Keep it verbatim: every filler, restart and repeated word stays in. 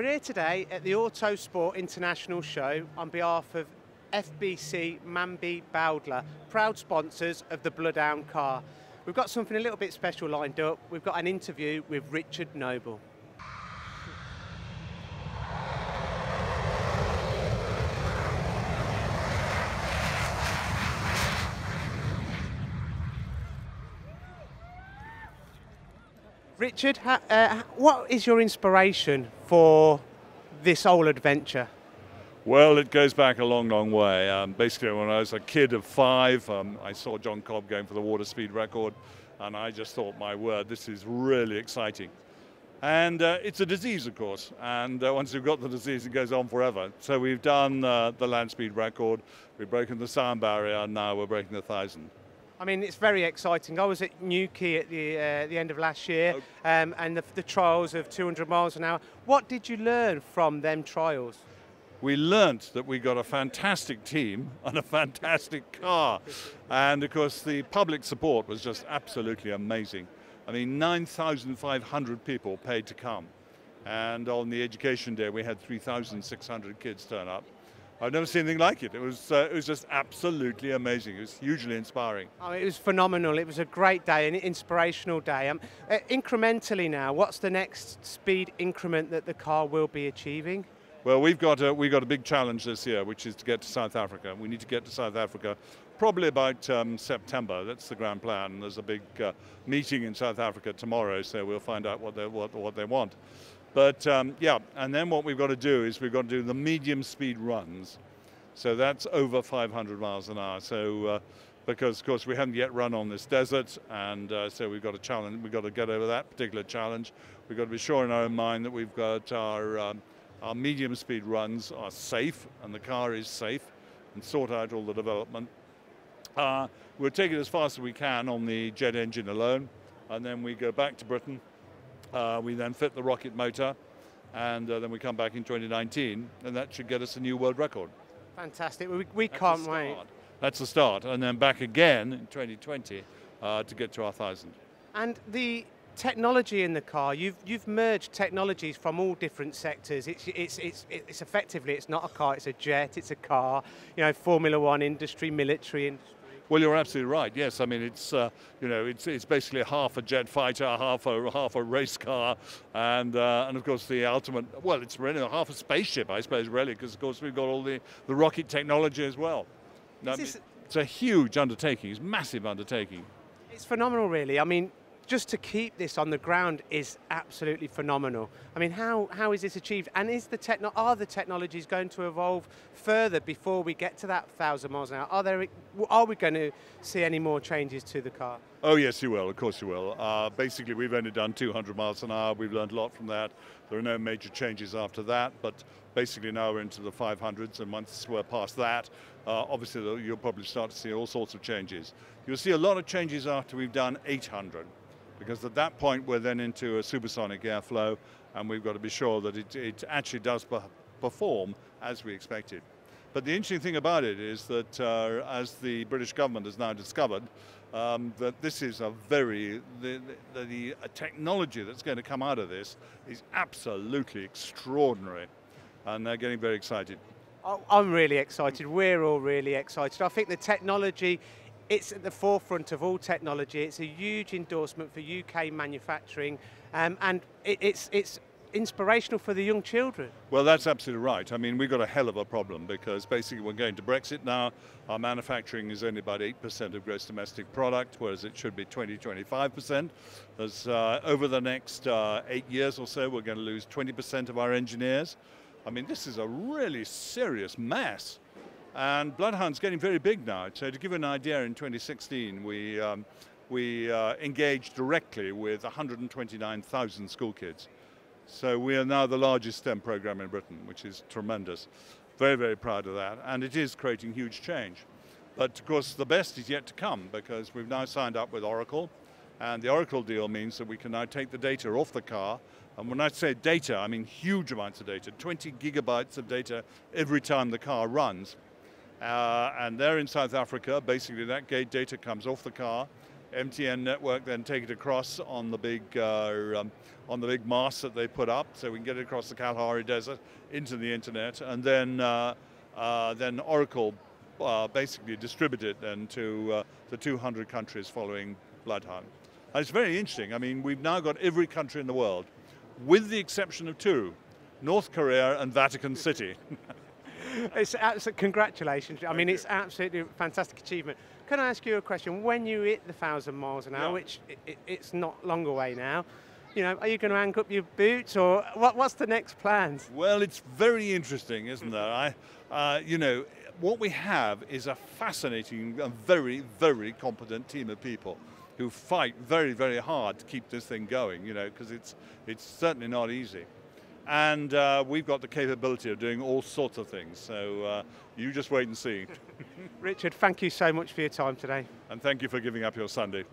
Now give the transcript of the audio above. We're here today at the Autosport International Show on behalf of F B C Manby Bowdler, proud sponsors of the Bloodhound car. We've got something a little bit special lined up. We've got an interview with Richard Noble. Richard, uh, what is your inspiration for this whole adventure? Well, it goes back a long, long way. Um, basically, when I was a kid of five, um, I saw John Cobb going for the water speed record, and I just thought, my word, this is really exciting. And uh, it's a disease, of course, and uh, once you've got the disease, it goes on forever. So we've done uh, the land speed record, we've broken the sound barrier, and now we're breaking the thousand. I mean, it's very exciting. I was at Newquay at the, uh, the end of last year, um, and the, the trials of two hundred miles an hour. What did you learn from them trials? We learnt that we got a fantastic team and a fantastic car. And of course, the public support was just absolutely amazing. I mean, nine thousand five hundred people paid to come. And on the education day, we had three thousand six hundred kids turn up. I've never seen anything like it. It was, uh, it was just absolutely amazing. It was hugely inspiring. Oh, it was phenomenal. It was a great day, an inspirational day. Um, uh, incrementally now, what's the next speed increment that the car will be achieving? Well, we've got, a, we've got a big challenge this year, which is to get to South Africa. We need to get to South Africa probably about um, September. That's the grand plan. There's a big uh, meeting in South Africa tomorrow, so we'll find out what they, what, what they want. But um, yeah, and then what we've got to do is we've got to do the medium speed runs. So that's over five hundred miles an hour. So uh, because of course we haven't yet run on this desert, and uh, so we've got a challenge. We've got to get over that particular challenge. We've got to be sure in our own mind that we've got our um, our medium speed runs are safe and the car is safe, and sort out all the development. Uh, we'll take it as fast as we can on the jet engine alone, and then we go back to Britain. Uh, we then fit the rocket motor, and uh, then we come back in twenty nineteen, and that should get us a new world record. Fantastic. We, we can't wait. That's the start, and then back again in twenty twenty uh, to get to our thousand. And the technology in the car, you've, you've merged technologies from all different sectors. It's, it's, it's, it's effectively, it's not a car, it's a jet, it's a car, you know, Formula One industry, military industry. Well, you're absolutely right. Yes, I mean it's uh, you know it's it's basically half a jet fighter, half a half a race car, and uh, and of course the ultimate. Well, it's really half a spaceship, I suppose, really, because of course we've got all the the rocket technology as well. Now, this, it's a huge undertaking. It's a massive undertaking. It's phenomenal, really. I mean, just to keep this on the ground is absolutely phenomenal. I mean, how how is this achieved? And is the techno are the technologies going to evolve further before we get to that thousand miles an hour? Are there are we going to see any more changes to the car? Oh yes, you will. Of course, you will. Uh, basically, we've only done two hundred miles an hour. We've learned a lot from that. There are no major changes after that. But basically, now we're into the five hundreds, and once we're past that, uh, obviously you'll probably start to see all sorts of changes. You'll see a lot of changes after we've done eight hundred. Because at that point, we're then into a supersonic airflow, and we've got to be sure that it, it actually does perform as we expected. But the interesting thing about it is that, uh, as the British government has now discovered, um, that this is a very, the, the, the technology that's going to come out of this is absolutely extraordinary, and they're getting very excited. I'm really excited. We're all really excited. I think the technology, it's at the forefront of all technology. It's a huge endorsement for U K manufacturing, um, and it, it's, it's inspirational for the young children. Well, that's absolutely right. I mean, we've got a hell of a problem because basically we're going to Brexit now. Our manufacturing is only about eight percent of gross domestic product, whereas it should be twenty, twenty-five percent. As, uh, over the next uh, eight years or so, we're going to lose twenty percent of our engineers. I mean, this is a really serious mess. And Bloodhound's getting very big now. So to give you an idea, in twenty sixteen, we, um, we uh, engaged directly with one hundred twenty-nine thousand school kids. So we are now the largest STEM program in Britain, which is tremendous. Very, very proud of that. And it is creating huge change. But of course, the best is yet to come because we've now signed up with Oracle. And the Oracle deal means that we can now take the data off the car. And when I say data, I mean huge amounts of data, twenty gigabytes of data every time the car runs. Uh, and they're in South Africa. Basically, that gate data comes off the car, M T N network then take it across on the big uh, um, on the big mast that they put up, so we can get it across the Kalahari Desert into the internet, and then uh, uh, then Oracle uh, basically distribute it then to uh, the two hundred countries following Bloodhound. And it's very interesting. I mean, we've now got every country in the world, with the exception of two, North Korea and Vatican City. It's absolutely, congratulations. I Thank mean, you. It's absolutely a fantastic achievement. Can I ask you a question? When you hit the thousand miles an hour, yeah. which it, it, it's not long away now, you know, are you going to hang up your boots, or what, what's the next plans? Well, it's very interesting, isn't there? I, uh, you know, what we have is a fascinating and very, very competent team of people who fight very, very hard to keep this thing going, you know, because it's, it's certainly not easy. And uh, we've got the capability of doing all sorts of things, so uh, you just wait and see. Richard, thank you so much for your time today. And thank you for giving up your Sunday.